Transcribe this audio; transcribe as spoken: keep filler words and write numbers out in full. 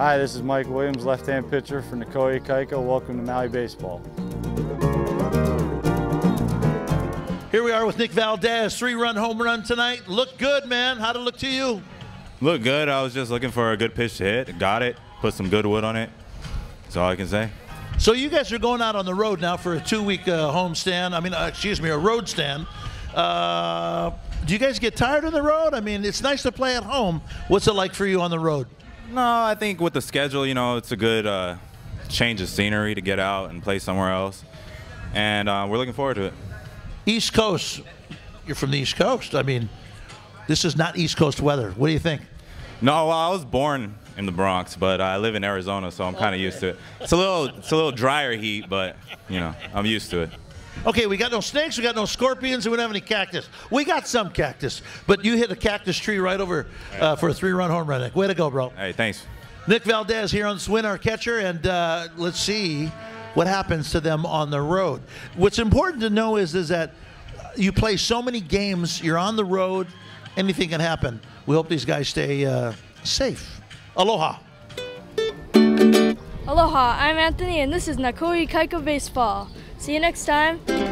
Hi, this is Mike Williams, left-hand pitcher for Na Koa Ikaika. Welcome to Maui Baseball. Here we are with Nick Valdez, three-run home run tonight. Looked good, man. How'd it look to you? Looked good. I was just looking for a good pitch to hit. Got it. Put some good wood on it. That's all I can say. So you guys are going out on the road now for a two-week uh, home stand. I mean, uh, excuse me, a road stand. Uh, do you guys get tired on the road? I mean, it's nice to play at home. What's it like for you on the road? No, I think with the schedule, you know, it's a good uh, change of scenery to get out and play somewhere else. And uh, we're looking forward to it. East Coast. You're from the East Coast. I mean, this is not East Coast weather. What do you think? No, well, I was born in the Bronx, but I live in Arizona, so I'm kind of used to it. It's a little, it's a little drier heat, but, you know, I'm used to it. Okay, we got no snakes, we got no scorpions, and we don't have any cactus. We got some cactus, but you hit a cactus tree right over uh, for a three-run home run. Nick, way to go, bro. Hey, thanks. Nick Valdez here on Swin, our catcher, and uh, let's see what happens to them on the road. What's important to know is, is that you play so many games, you're on the road, anything can happen. We hope these guys stay uh, safe. Aloha. Aloha, I'm Anthony, and this is Na Koa Ikaika Baseball. See you next time.